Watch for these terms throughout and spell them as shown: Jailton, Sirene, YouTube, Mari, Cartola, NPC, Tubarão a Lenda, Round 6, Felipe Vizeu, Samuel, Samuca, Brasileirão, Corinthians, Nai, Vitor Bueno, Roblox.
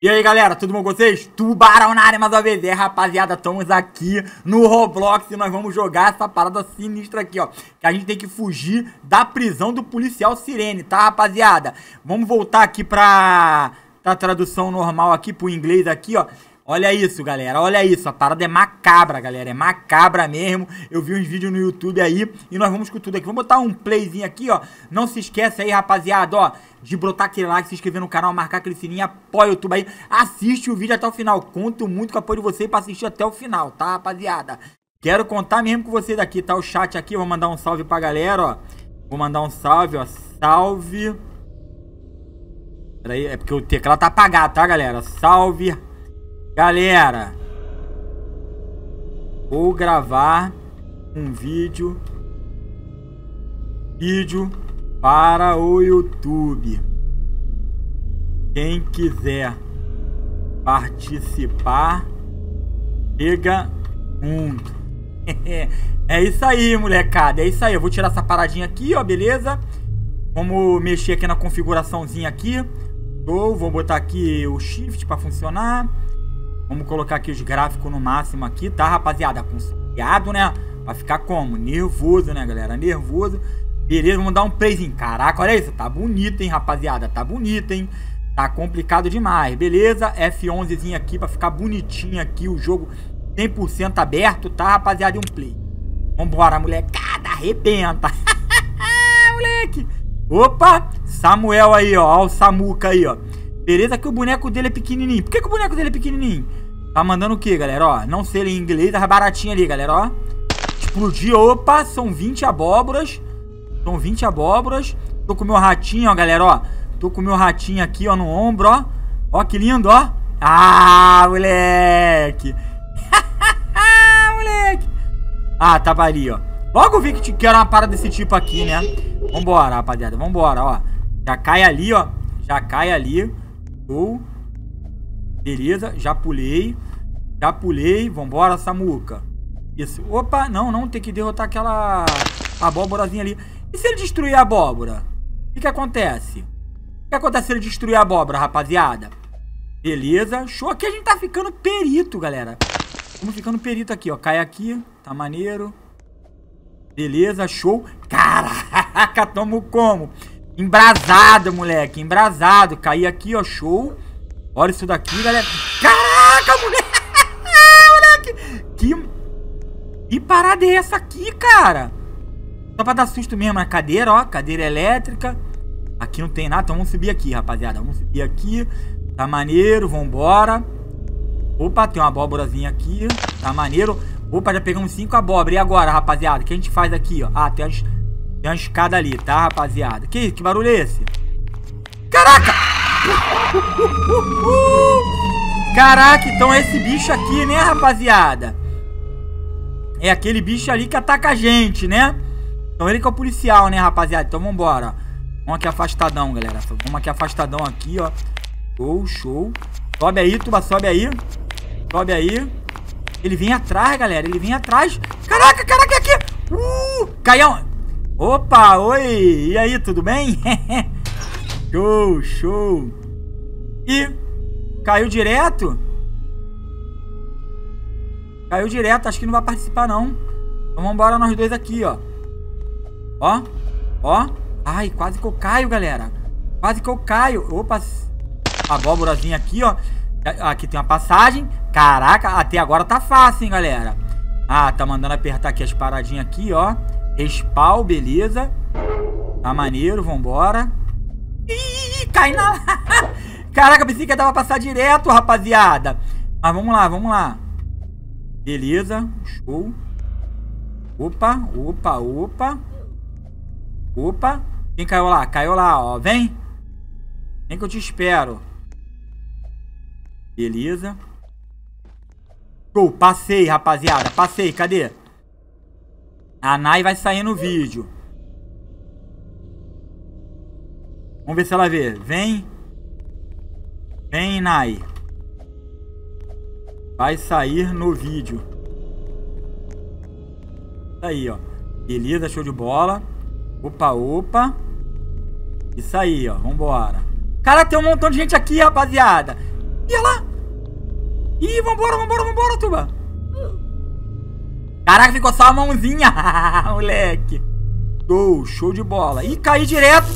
E aí galera, tudo bom com vocês? Tubarão na área mais uma vez, rapaziada, estamos aqui no Roblox e nós vamos jogar essa parada sinistra aqui, ó. Que a gente tem que fugir da prisão do policial Sirene, tá rapaziada? Vamos voltar aqui pra tradução normal aqui, pro inglês aqui, ó. Olha isso, galera, olha isso, a parada é macabra, galera, é macabra mesmo. Eu vi uns vídeos no YouTube aí e nós vamos com tudo aqui. Vamos botar um playzinho aqui, ó. Não se esquece aí, rapaziada, ó, de brotar aquele like, se inscrever no canal, marcar aquele sininho, apoia o YouTube aí, assiste o vídeo até o final. Conto muito com o apoio de vocês pra assistir até o final, tá, rapaziada? Quero contar mesmo com vocês aqui, tá? O chat aqui, vou mandar um salve pra galera, ó. Vou mandar um salve, ó. Salve. Pera aí, é porque o teclado tá apagado, tá, galera? Salve, galera. Vou gravar um vídeo para o YouTube. Quem quiser participar, chega junto. É isso aí, molecada. É isso aí. Eu vou tirar essa paradinha aqui, ó, beleza? Vamos mexer aqui na configuraçãozinha aqui. Vou botar aqui o shift para funcionar. Vamos colocar aqui os gráficos no máximo aqui, tá, rapaziada? Conciliado, né? Pra ficar como? Nervoso, né, galera? Nervoso. Beleza, vamos dar um playzinho. Caraca, olha isso. Tá bonito, hein, rapaziada? Tá bonito, hein? Tá complicado demais. Beleza? F11zinho aqui pra ficar bonitinho aqui. O jogo 100% aberto, tá, rapaziada? E um play. Vambora, molecada. Arrebenta. Moleque. Opa. Samuel aí, ó. Ó o Samuca aí, ó. Beleza que o boneco dele é pequenininho. Por que o boneco dele é pequenininho? Tá mandando o que, galera? Ó, não sei ele em inglês, é baratinho ali, galera, ó. Explodiu, opa, são 20 abóboras. São 20 abóboras. Tô com o meu ratinho, ó, galera, ó. Tô com o meu ratinho aqui, ó, no ombro, ó. Ó, que lindo, ó. Ah, moleque. Moleque. Ah, tava ali, ó. Logo vi que era uma parada desse tipo aqui, né? Vambora, rapaziada, vambora, ó. Já cai ali, ó. Já cai ali. Show. Beleza, já pulei. Já pulei, vambora, Samuca. Isso, opa, não, tem que derrotar aquela abóborazinha ali. E se ele destruir a abóbora? O que acontece? O que acontece se ele destruir a abóbora, rapaziada? Beleza, show, aqui a gente tá ficando perito, galera. Estamos ficando perito aqui, ó, cai aqui, tá maneiro. Beleza, show. Caraca, tamo como? Embrasado, moleque, embrasado. Caí aqui, ó, show. Olha isso daqui, galera. Caraca, moleque. Que parada é essa aqui, cara? Só pra dar susto mesmo na cadeira, ó. Cadeira elétrica. Aqui não tem nada, então vamos subir aqui, rapaziada. Vamos subir aqui. Tá maneiro, vambora. Opa, tem uma abóborazinha aqui. Tá maneiro. Opa, já pegamos 5 abóboras. E agora, rapaziada? O que a gente faz aqui, ó? Ah, tem uma escada ali, tá, rapaziada? Que isso? Que barulho é esse? Caraca! Caraca, então é esse bicho aqui, né, rapaziada? É aquele bicho ali que ataca a gente, né? Então ele que é o policial, né, rapaziada? Então vambora. Vamos aqui afastadão, galera. Vamos aqui afastadão aqui, ó. Show, show. Sobe aí, Tuba, sobe aí. Sobe aí. Ele vem atrás, galera. Ele vem atrás. Caraca, caraca, é aqui. Caião. Opa, oi, e aí, tudo bem? Show, show. Ih, caiu direto? Caiu direto, acho que não vai participar não. Então vamos embora nós dois aqui, ó. Ó, ó. Ai, quase que eu caio, galera. Quase que eu caio. Opa, abóborazinha aqui, ó. Aqui tem uma passagem. Caraca, até agora tá fácil, hein, galera. Ah, tá mandando apertar aqui as paradinhas aqui, ó. Respawn, beleza. Tá maneiro, vambora. Ih, cai na... Caraca, pensei que dava pra passar direto, rapaziada. Mas vamos lá, vamos lá. Beleza, show. Opa, opa, opa. Opa. Quem caiu lá? Caiu lá, ó, vem. Vem que eu te espero. Beleza. Show, passei, rapaziada, passei, cadê? A Nai vai sair no vídeo. Vamos ver se ela vê. Vem. Vem, Nai. Vai sair no vídeo. Isso aí, ó. Beleza, show de bola. Opa, opa. Isso aí, ó. Vambora. Cara, tem um montão de gente aqui, rapaziada. Ih, Ih, vambora, vambora, vambora, turma. Caraca, ficou só a mãozinha. Moleque. Oh, show de bola. Ih, caí direto.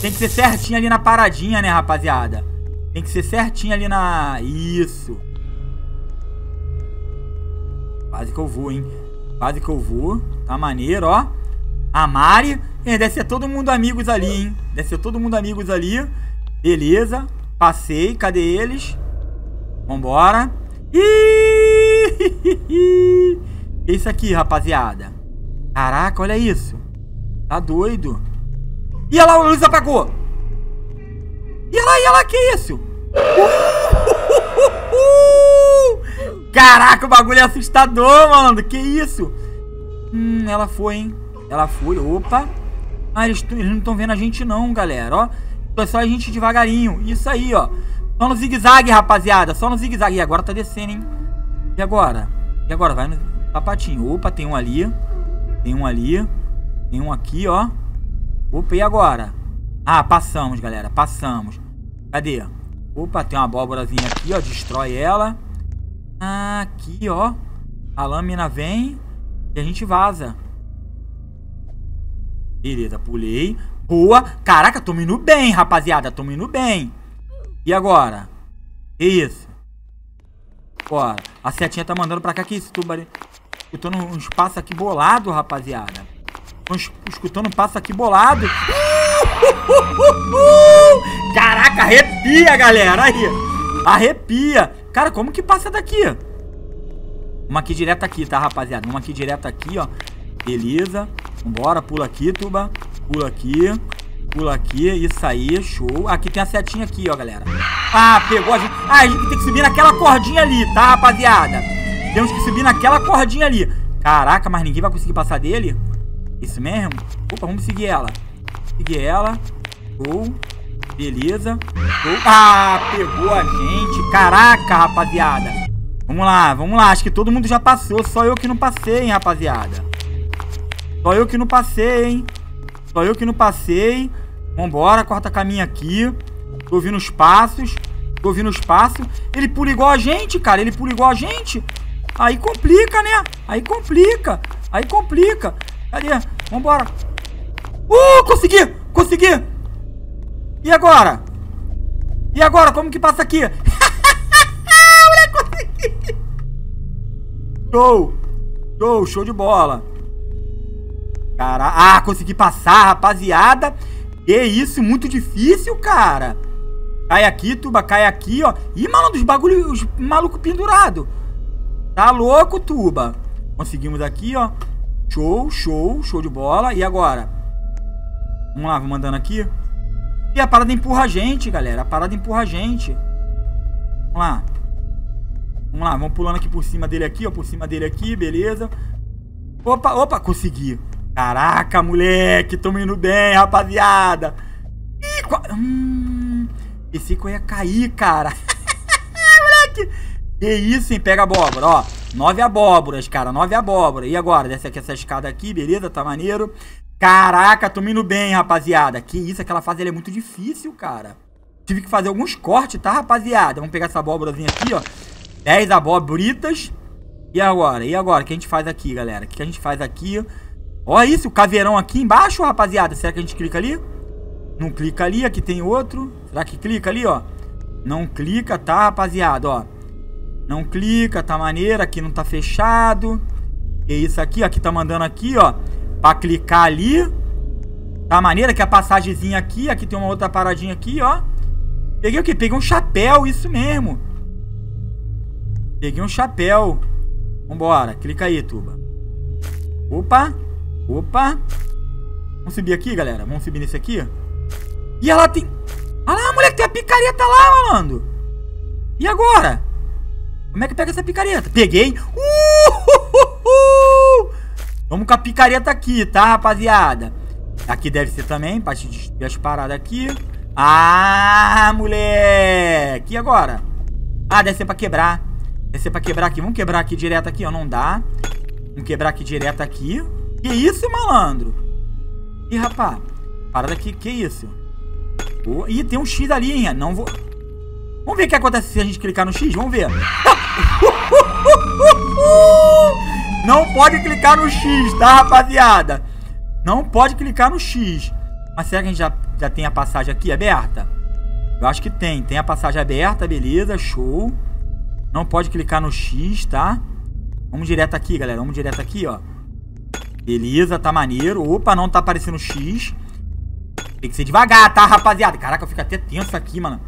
Tem que ser certinho ali na paradinha, né, rapaziada? Tem que ser certinho ali na... Isso. Quase que eu vou, hein? Quase que eu vou. Tá maneiro, ó. A Mari. Deve ser todo mundo amigos ali, hein? Deve ser todo mundo amigos ali. Beleza. Passei. Cadê eles? Vambora. Ih! Isso aqui, rapaziada. Caraca, olha isso. Tá doido. Ih, olha lá, a luz apagou. Ih, olha lá, que isso? Caraca, o bagulho é assustador, mano. Que isso? Ela foi, hein? Ela foi, opa. Ah, eles não estão vendo a gente não, galera, ó. É só a gente devagarinho. Isso aí, ó. Só no zigue-zague, rapaziada. Só no zigue-zague. E agora tá descendo, hein? E agora? E agora? Vai no sapatinho. Opa, tem um ali. Tem um ali. Tem um aqui, ó. Opa, e agora? Ah, passamos, galera. Passamos. Cadê? Opa, tem uma abóborazinha aqui, ó. Destrói ela. Ah, aqui, ó. A lâmina vem e a gente vaza. Beleza, pulei. Boa. Caraca, tô indo bem, rapaziada. Tô indo bem. E agora? Que isso? Ó, a setinha tá mandando pra cá. Que isso, tubarão? Escutando uns passos aqui bolado, rapaziada. Tô escutando um passo aqui bolado. Caraca, arrepia, galera. Aí. Arrepia. Cara, como que passa daqui? Uma aqui direto aqui, tá, rapaziada? Uma aqui direto aqui, ó. Beleza. Vambora, pula aqui, tuba. Pula aqui. Pula aqui. Isso aí, show. Aqui tem a setinha aqui, ó, galera. Ah, pegou a gente. Ah, a gente tem que subir naquela cordinha ali, tá, rapaziada? Temos que subir naquela cordinha ali. Caraca, mas ninguém vai conseguir passar dele? Isso mesmo? Opa, vamos seguir ela. Seguir ela. Show. Beleza. Show. Ah, pegou a gente. Caraca, rapaziada. Vamos lá, vamos lá. Acho que todo mundo já passou. Só eu que não passei, hein, rapaziada. Só eu que não passei, hein. Só eu que não passei. Vambora, corta caminho aqui. Tô ouvindo os passos. Tô ouvindo os passos. Ele pula igual a gente, cara. Ele pula igual a gente. Aí complica, né? Aí complica. Aí complica. Cadê? Vambora. Consegui! Consegui! E agora? E agora? Como que passa aqui? Consegui! Show! Show! Show de bola! Caraca! Ah, consegui passar, rapaziada! Que isso, muito difícil, cara! Cai aqui, tuba, cai aqui, ó! Ih, malandro, os bagulhos, os malucos pendurados! Tá louco, tuba! Conseguimos aqui, ó! Show, show, show de bola! E agora? Vamos lá, vou mandando aqui! E a parada empurra a gente, galera. A parada empurra a gente. Vamos lá. Vamos lá, vamos pulando aqui por cima dele aqui, ó. Por cima dele aqui, beleza. Opa, opa, consegui. Caraca, moleque. Tamo indo bem, rapaziada. Ih, pensei que eu ia cair, cara. Moleque. Que isso, hein? Pega abóbora, ó. 9 abóboras, cara. 9 abóboras. E agora? Desce aqui essa escada aqui, beleza? Tá maneiro. Caraca, tô indo bem, rapaziada. Que isso, aquela fase ela é muito difícil, cara. Tive que fazer alguns cortes, tá, rapaziada? Vamos pegar essa abóborazinha aqui, ó. 10 abóbritas. E agora? E agora? O que a gente faz aqui, galera? O que a gente faz aqui? Olha isso, o caveirão aqui embaixo, rapaziada. Será que a gente clica ali? Não clica ali, aqui tem outro. Será que clica ali, ó? Não clica, tá, rapaziada, ó. Não clica, tá maneiro. Aqui não tá fechado. E isso aqui, ó. Aqui tá mandando aqui, ó. Pra clicar ali. Tá maneira que a passagemzinha aqui. Aqui tem uma outra paradinha aqui, ó. Peguei o quê? Peguei um chapéu, isso mesmo. Peguei um chapéu. Vambora, clica aí, tuba. Opa. Opa. Vamos subir aqui, galera. Vamos subir nesse aqui. E ela tem... Ah lá, moleque, tem a picareta lá, malandro. E agora? Como é que pega essa picareta? Peguei. Vamos com a picareta aqui, tá, rapaziada? Aqui deve ser também, pra te destruir as paradas aqui. Ah, moleque! E agora? Ah, deve ser pra quebrar. Deve ser pra quebrar aqui. Vamos quebrar aqui direto aqui, ó. Não dá. Vamos quebrar aqui direto aqui. Que isso, malandro? Ih, rapá. Parada aqui, que isso? Oh, ih, tem um X ali, hein? Não vou... Vamos ver o que acontece se a gente clicar no X, vamos ver. Não pode clicar no X, tá, rapaziada? Não pode clicar no X. Mas será que a gente já tem a passagem aqui aberta? Eu acho que tem. Tem a passagem aberta, beleza, show. Não pode clicar no X, tá? Vamos direto aqui, galera. Vamos direto aqui, ó. Beleza, tá maneiro. Opa, não tá aparecendo X. Tem que ser devagar, tá, rapaziada? Caraca, eu fico até tenso aqui, mano.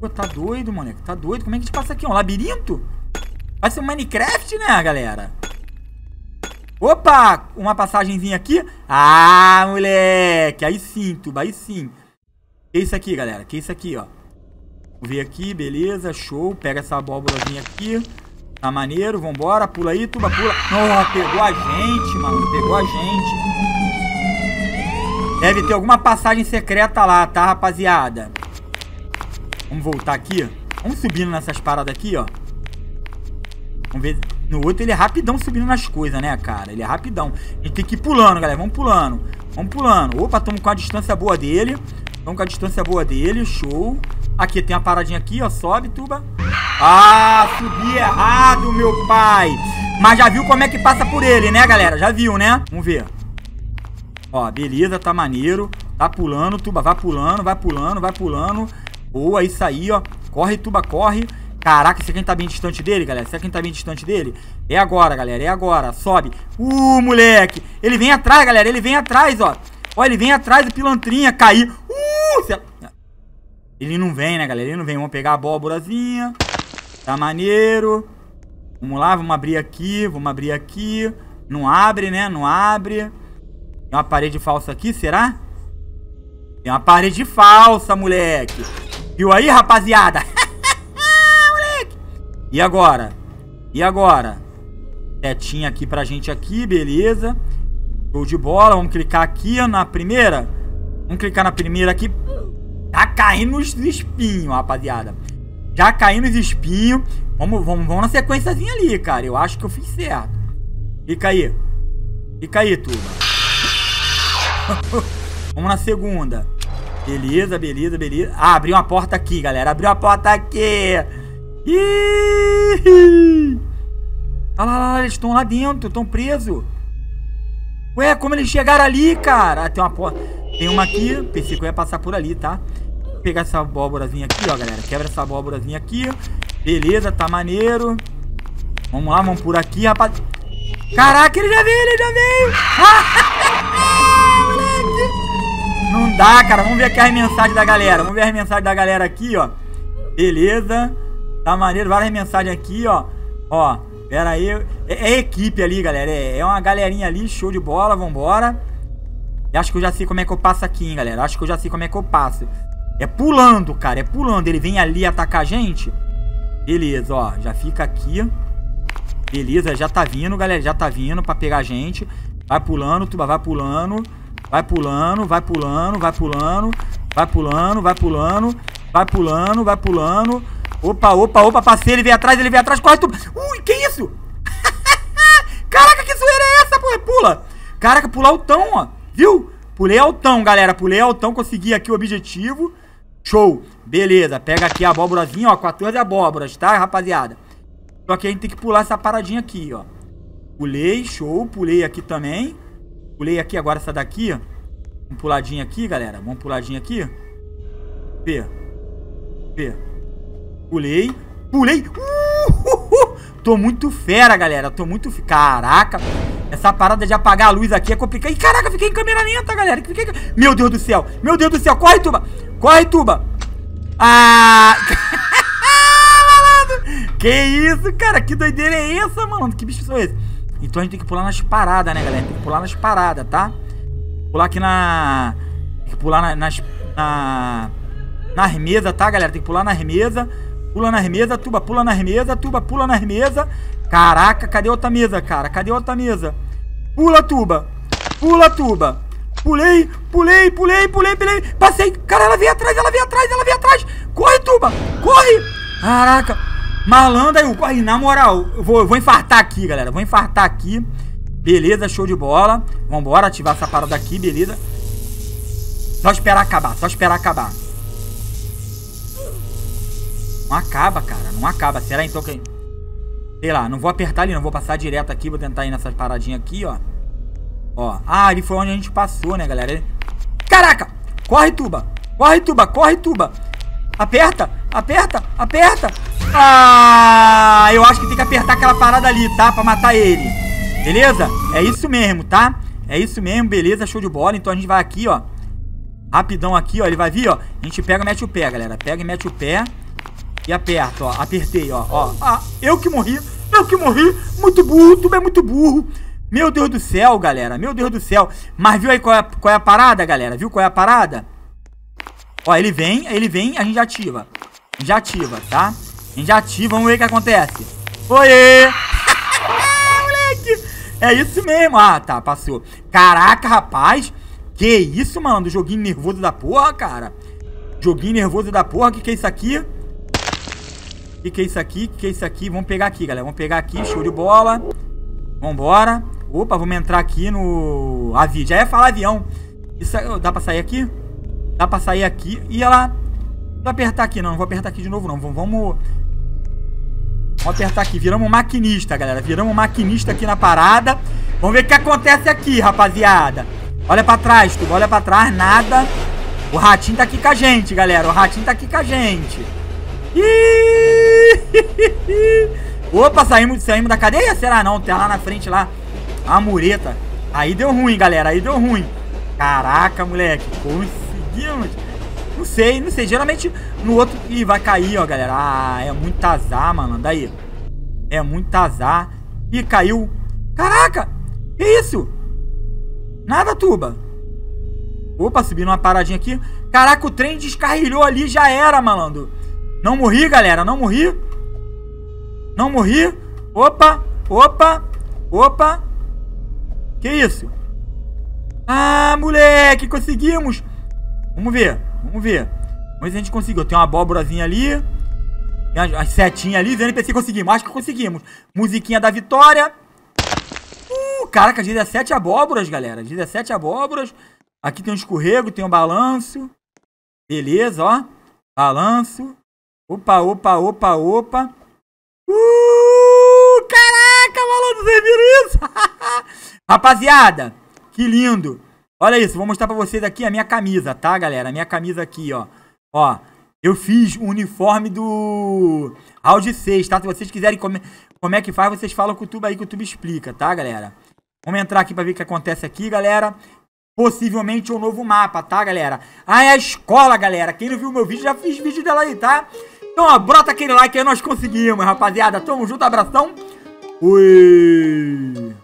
Pô, tá doido, moleque. Tá doido. Como é que a gente passa aqui? Um labirinto? Vai ser um Minecraft, né, galera? Opa, uma passagenzinha aqui. Ah, moleque. Aí sim, tuba, aí sim. Que isso aqui, galera? Que isso aqui, ó. Vamos ver aqui, beleza, show. Pega essa abóborazinha aqui. Tá maneiro, vambora. Pula aí, tuba, pula. Nossa, pegou a gente, mano. Pegou a gente. Deve ter alguma passagem secreta lá, tá, rapaziada? Vamos voltar aqui. Vamos subindo nessas paradas aqui, ó. Vamos ver. No outro ele é rapidão subindo nas coisas, né, cara? Ele é rapidão. A gente tem que ir pulando, galera. Vamos pulando. Vamos pulando. Opa, estamos com a distância boa dele. Estamos com a distância boa dele. Show. Aqui, tem uma paradinha aqui, ó. Sobe, tuba. Ah, subi errado, meu pai. Mas já viu como é que passa por ele, né, galera? Já viu, né? Vamos ver. Ó, beleza. Tá maneiro. Tá pulando, tuba. Vai pulando, vai pulando, vai pulando. Boa, isso aí, ó. Corre, tuba, corre. Caraca, será que a gente tá bem distante dele, galera? Será que a gente tá bem distante dele? É agora, galera, é agora. Sobe. Moleque. Ele vem atrás, galera, ele vem atrás, ó. Ó, ele vem atrás do pilantrinha. Caiu. Ele não vem, né, galera? Ele não vem. Vamos pegar a abóborazinha. Tá maneiro. Vamos lá, vamos abrir aqui. Vamos abrir aqui. Não abre, né? Não abre. Tem uma parede falsa aqui, será? Tem uma parede falsa, moleque. Viu aí, rapaziada? E agora? E agora? Setinha aqui pra gente aqui, beleza. Show de bola. Vamos clicar aqui na primeira. Vamos clicar na primeira aqui. Tá caindo nos espinhos, rapaziada. Já caindo nos espinhos. Vamos na sequenciazinha ali, cara. Eu acho que eu fiz certo. Clica aí. Clica aí, turma. Vamos na segunda. Beleza, beleza, beleza. Ah, abriu uma porta aqui, galera. Abriu uma porta aqui. Ih! Olha lá, eles estão lá dentro, estão presos. Ué, como eles chegaram ali, cara? Ah, tem uma porta. Tem uma aqui. Pensei que eu ia passar por ali, tá? Vou pegar essa abóborazinha aqui, ó, galera. Quebra essa abóborazinha aqui. Beleza, tá maneiro. Vamos lá, vamos por aqui, rapaz. Caraca, ele já veio, ele já veio. Moleque. Não dá, cara. Vamos ver aqui as mensagens da galera. Vamos ver as mensagens da galera aqui, ó. Beleza. Tá maneiro, várias mensagens aqui, ó. Ó, pera aí. É equipe ali, galera. É uma galerinha ali, show de bola, vambora. Eu acho que eu já sei como é que eu passo aqui, hein, galera. Acho que eu já sei como é que eu passo. É pulando, cara, é pulando. Ele vem ali atacar a gente. Beleza, ó, já fica aqui. Beleza, já tá vindo, galera. Já tá vindo pra pegar a gente. Vai pulando, tuba, vai pulando. Vai pulando, vai pulando, vai pulando. Vai pulando, vai pulando. Vai pulando, vai pulando. Opa, opa, opa, passei, ele vem atrás, corre, tu... Ui, que isso? Caraca, que zoeira é essa, pô? Pula. Caraca, pulei altão, ó. Viu? Pulei altão, galera, pulei altão, consegui aqui o objetivo. Show. Beleza, pega aqui a abóborazinha, ó, 14 abóboras, tá, rapaziada? Só que a gente tem que pular essa paradinha aqui, ó. Pulei, show, pulei aqui também. Pulei aqui, agora essa daqui, ó. Vamos puladinha aqui, galera, vamos puladinha aqui. P. P. Pulei, pulei. Tô muito fera, galera. Tô muito... Caraca. Essa parada de apagar a luz aqui é complicada. Ih, caraca, fiquei em câmera lenta, galera. Fiquei... Meu Deus do céu. Meu Deus do céu. Corre, tuba. Corre, tuba. Ah... Que isso, cara. Que doideira é essa, mano? Que bicho é esse? Então a gente tem que pular nas paradas, né, galera? Tem que pular nas paradas, tá? Pular aqui na... Tem que pular nas mesas, tá, galera? Tem que pular nas mesas. Pula na mesa, tuba, pula na mesa, tuba, pula na mesa. Caraca, cadê outra mesa, cara? Cadê outra mesa? Pula, tuba. Pula, tuba. Pulei, pulei, pulei, pulei, pulei. Passei. Cara, ela veio atrás, ela veio atrás, ela veio atrás. Corre, tuba. Corre. Caraca. Malandro aí, corre. Na moral, eu vou infartar aqui, galera. Vou infartar aqui. Beleza, show de bola. Vambora, ativar essa parada aqui, beleza. Só esperar acabar, só esperar acabar. Não acaba, cara. Não acaba. Será então que... Sei lá, não vou apertar ali, não. Vou passar direto aqui. Vou tentar ir nessas paradinhas aqui, ó. Ó. Ah, ali foi onde a gente passou, né, galera? Ele... Caraca! Corre, tuba! Corre, tuba! Corre, tuba! Aperta! Aperta! Aperta! Ah! Eu acho que tem que apertar aquela parada ali, tá? Pra matar ele. Beleza? É isso mesmo, tá? É isso mesmo, beleza? Show de bola. Então a gente vai aqui, ó. Rapidão aqui, ó. Ele vai vir, ó. A gente pega e mete o pé, galera. Pega e mete o pé. E aperta, ó. Apertei, ó. Ó. Ah, eu que morri. Eu que morri. Muito burro. Tu é muito burro. Meu Deus do céu, galera. Meu Deus do céu. Mas viu aí qual é a parada, galera? Viu qual é a parada? Ó, ele vem, a gente ativa. Já ativa, tá? A gente já ativa. Vamos ver o que acontece. Oiê! Moleque! É isso mesmo. Ah, tá. Passou. Caraca, rapaz. Que isso, mano? Do joguinho nervoso da porra, cara. Joguinho nervoso da porra. Que é isso aqui? Que é isso aqui? Que é isso aqui? Vamos pegar aqui, galera. Vamos pegar aqui. Show de bola. Vambora. Opa, vamos entrar aqui no... Avião. Já ia falar avião. Isso... Dá pra sair aqui? Dá pra sair aqui. E ela... Vou apertar aqui. Não, não vou apertar aqui de novo, não. Vamos apertar aqui. Viramos maquinista, galera. Viramos maquinista aqui na parada. Vamos ver o que acontece aqui, rapaziada. Olha pra trás, tu. Olha pra trás, nada. O ratinho tá aqui com a gente, galera. O ratinho tá aqui com a gente. Ih! Opa, saímos da cadeia? Será não? Tem lá na frente, lá. A mureta. Aí deu ruim, galera. Aí deu ruim. Caraca, moleque. Conseguimos. Não sei, não sei. Geralmente no outro... Ih, vai cair, ó, galera. Ah, é muito azar, mano. Daí. É muito azar. Ih, caiu. Caraca! Que isso? Nada, tuba. Opa, subindo uma paradinha aqui. Caraca, o trem descarrilhou ali. Já era, malandro. Não morri, galera. Não morri. Não morri. Opa. Opa. Opa. Que isso? Ah, moleque. Conseguimos. Vamos ver. Vamos ver. Vamos ver se a gente conseguiu. Tem uma abóborazinha ali. Tem as setinhas ali. Os NPC conseguimos. Acho que conseguimos. Musiquinha da vitória. Caraca, 17 abóboras, galera. 17 abóboras. Aqui tem um escorrego, tem um balanço. Beleza, ó. Balanço. Opa, opa, opa, opa. Caraca, malandro, vocês viram isso? Rapaziada, que lindo. Olha isso, vou mostrar pra vocês aqui a minha camisa, tá, galera? A minha camisa aqui, ó. Ó, eu fiz o uniforme do Round 6, tá? Se vocês quiserem como é que faz, vocês falam com o tubo aí que o tubo explica, tá, galera? Vamos entrar aqui pra ver o que acontece aqui, galera. Possivelmente um novo mapa, tá, galera? Ah, é a escola, galera. Quem não viu o meu vídeo, já fiz vídeo dela aí, tá? Então, ó, brota aquele like aí, nós conseguimos, rapaziada. Tamo junto, abração. Ui!